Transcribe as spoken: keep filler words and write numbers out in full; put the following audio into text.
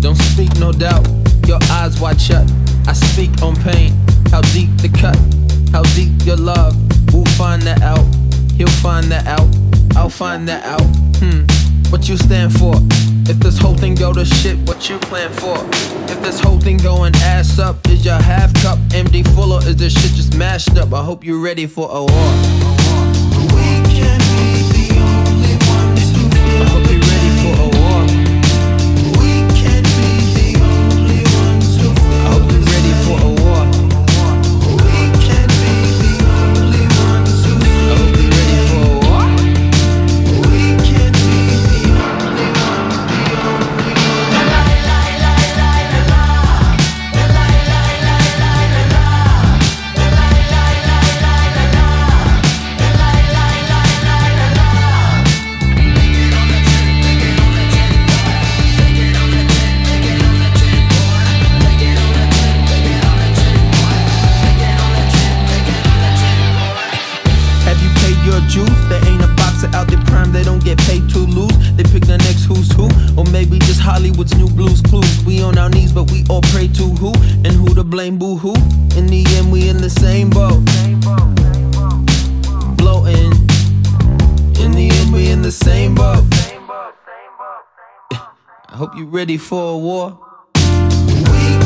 Don't speak, no doubt, your eyes wide shut. I speak on pain, how deep the cut, how deep your love. We'll find that out, he'll find that out, I'll find that out. Hmm, what you stand for? If this whole thing go to shit, what you plan for? If this whole thing going ass up, is your half cup empty full or is this shit just mashed up? I hope you're ready for a war. Juice. They ain't a boxer out their prime, they don't get paid to lose. They pick the next who's who, or maybe just Hollywood's new Blues Clues. We on our knees, but we all pray to who, and who to blame, boo hoo. In the end, we in the same boat, bloating. In the end, we in the same boat. I hope you ready for a war.